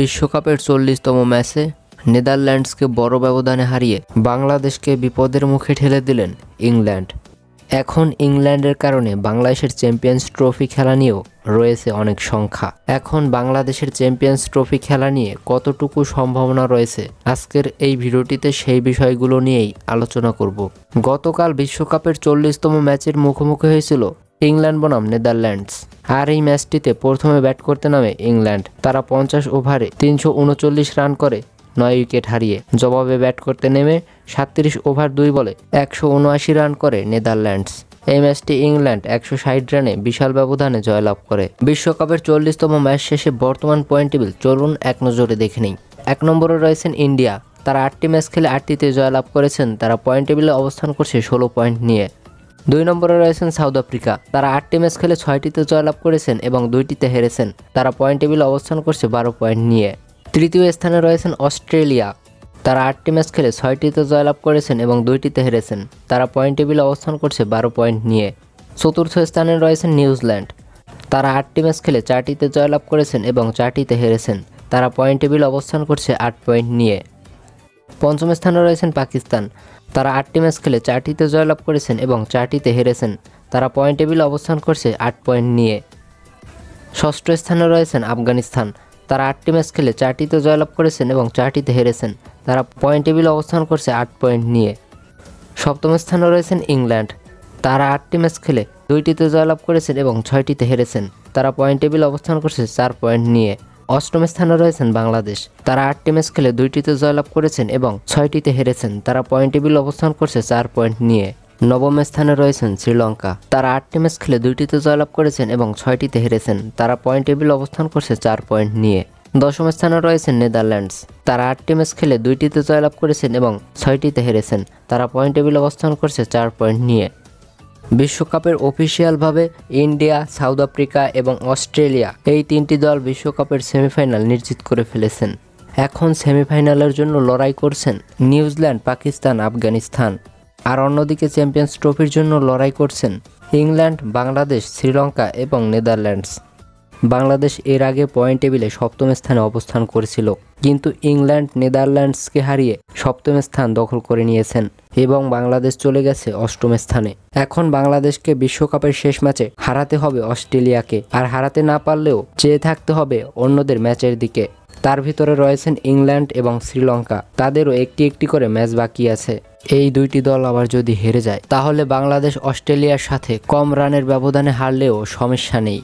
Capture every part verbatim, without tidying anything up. বিশ্বকাপের চল্লিশতম ম্যাচে নেদারল্যান্ডসকে বড় ব্যবধানে হারিয়ে বাংলাদেশকে বিপদের মুখে ঠেলে দিলেন ইংল্যান্ড। এখন ইংল্যান্ডের কারণে বাংলাদেশের চ্যাম্পিয়ন্স ট্রফি খেলা নিয়েও রয়েছে অনেক সংখ্যা। এখন বাংলাদেশের চ্যাম্পিয়ন্স ট্রফি খেলা নিয়ে কতটুকু সম্ভাবনা রয়েছে, আজকের এই ভিডিওটিতে সেই বিষয়গুলো নিয়েই আলোচনা করব। গতকাল বিশ্বকাপের চল্লিশতম ম্যাচের মুখোমুখি হয়েছিল ইংল্যান্ড বনাম নেদারল্যান্ডস। আর এই ম্যাচটিতে প্রথমে ব্যাট করতে নামে ইংল্যান্ড। তারা পঞ্চাশ ওভারে তিনশো উনচল্লিশ রান করে নয় উইকেট হারিয়ে। জবাবে ব্যাট করতে নেমে সাতত্রিশ ওভার দুই বলে একশো উনআশি রান করে নেদারল্যান্ডস। এই ম্যাচটি ইংল্যান্ড একশো ষাট রানে বিশাল ব্যবধানে জয়লাভ করে। বিশ্বকাপের চল্লিশতম ম্যাচ শেষে বর্তমান পয়েন্ট টেবিল চলুন এক নজরে দেখে নিই। এক নম্বরে রয়েছেন ইন্ডিয়া। তারা আটটি ম্যাচ খেলে আটটিতে জয়লাভ করেছেন। তারা পয়েন্ট টেবিলে অবস্থান করছে ষোলো পয়েন্ট নিয়ে। দুই নম্বরে রয়েছেন সাউথ আফ্রিকা। তারা আটটি ম্যাচ খেলে ছয়টিতে জয়লাভ করেছেন এবং দুইটিতে হেরেছেন। তারা পয়েন্ট টেবিলে অবস্থান করছে বারো পয়েন্ট নিয়ে। তৃতীয় স্থানে রয়েছেন অস্ট্রেলিয়া। তারা আটটি ম্যাচ খেলে ছয়টিতে জয়লাভ করেছেন এবং দুইটিতে হেরেছেন। তারা পয়েন্ট টেবিলে অবস্থান করছে বারো পয়েন্ট নিয়ে। চতুর্থ স্থানে রয়েছেন নিউজিল্যান্ড। তারা আটটি ম্যাচ খেলে চারটিতে জয়লাভ করেছেন এবং চারটিতে হেরেছেন। তারা পয়েন্ট টেবিলে অবস্থান করছে আট পয়েন্ট নিয়ে। পঞ্চম স্থানে রয়েছেন পাকিস্তান। তারা আটটি ম্যাচ খেলে চারটিতে জয়লাভ করেছেন এবং চারটিতে হেরেছেন। তারা পয়েন্ট টেবিলে অবস্থান করছে আট পয়েন্ট নিয়ে। ষষ্ঠ স্থানে রয়েছেন আফগানিস্তান। তারা আটটি ম্যাচ খেলে চারটিতে জয়লাভ করেছেন এবং চারটিতে হেরেছেন। তারা পয়েন্ট টেবিলে অবস্থান করছে আট পয়েন্ট নিয়ে। সপ্তম স্থানে রয়েছেন ইংল্যান্ড। তারা আটটি ম্যাচ খেলে দুইটিতে জয়লাভ করেছেন এবং ছয়টিতে হেরেছেন। তারা পয়েন্ট টেবিলে অবস্থান করছে চার পয়েন্ট নিয়ে। অষ্টম স্থানে রয়েছেন বাংলাদেশ। তারা আটটি ম্যাচ খেলে দুইটিতে জয়লাভ করেছেন এবং ছয়টিতে হেরেছেন। তারা পয়েন্ট টেবিলে অবস্থান করছে চার পয়েন্ট নিয়ে। নবম স্থানে রয়েছেন শ্রীলঙ্কা। তারা আটটি ম্যাচ খেলে দুইটিতে জয়লাভ করেছেন এবং ছয়টিতে হেরেছেন। তারা পয়েন্ট টেবিলে অবস্থান করছে চার পয়েন্ট নিয়ে। দশম স্থানে রয়েছেন নেদারল্যান্ডস। তারা আটটি ম্যাচ খেলে দুইটিতে জয়লাভ করেছেন এবং ছয়টিতে হেরেছেন। তারা পয়েন্ট টেবিলে অবস্থান করছে চার পয়েন্ট নিয়ে। বিশ্বকাপের অফিসিয়ালভাবে ইন্ডিয়া, সাউথ আফ্রিকা এবং অস্ট্রেলিয়া এই তিনটি দল বিশ্বকাপের সেমিফাইনাল নিশ্চিত করে ফেলেছেন। এখন সেমিফাইনালের জন্য লড়াই করছেন নিউজিল্যান্ড, পাকিস্তান, আফগানিস্তান। আর অন্যদিকে চ্যাম্পিয়ন্স ট্রফির জন্য লড়াই করছেন ইংল্যান্ড, বাংলাদেশ, শ্রীলঙ্কা এবং নেদারল্যান্ডস। বাংলাদেশ এর আগে পয়েন্ট টেবিলে সপ্তম স্থানে অবস্থান করেছিল, কিন্তু ইংল্যান্ড নেদারল্যান্ডসকে হারিয়ে সপ্তম স্থান দখল করে নিয়েছেন এবং বাংলাদেশ চলে গেছে অষ্টম স্থানে। এখন বাংলাদেশকে বিশ্বকাপের শেষ ম্যাচে হারাতে হবে অস্ট্রেলিয়াকে। আর হারাতে না পারলেও চেয়ে থাকতে হবে অন্যদের ম্যাচের দিকে। তার ভিতরে রয়েছেন ইংল্যান্ড এবং শ্রীলঙ্কা। তাদেরও একটি একটি করে ম্যাচ বাকি আছে। এই দুইটি দল আবার যদি হেরে যায় তাহলে বাংলাদেশ অস্ট্রেলিয়ার সাথে কম রানের ব্যবধানে হারলেও সমস্যা নেই।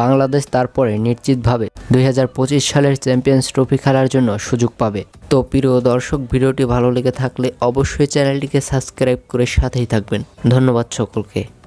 বাংলাদেশ তারপরে নিশ্চিতভাবে দুই হাজার পঁচিশ সালের চ্যাম্পিয়ন্স ট্রফি খেলার জন্য সুযোগ পাবে। তো প্রিয় দর্শক, ভিডিওটি ভালো লেগে থাকলে অবশ্যই চ্যানেলটিকে সাবস্ক্রাইব করে সাথেই থাকবেন। ধন্যবাদ সকলকে।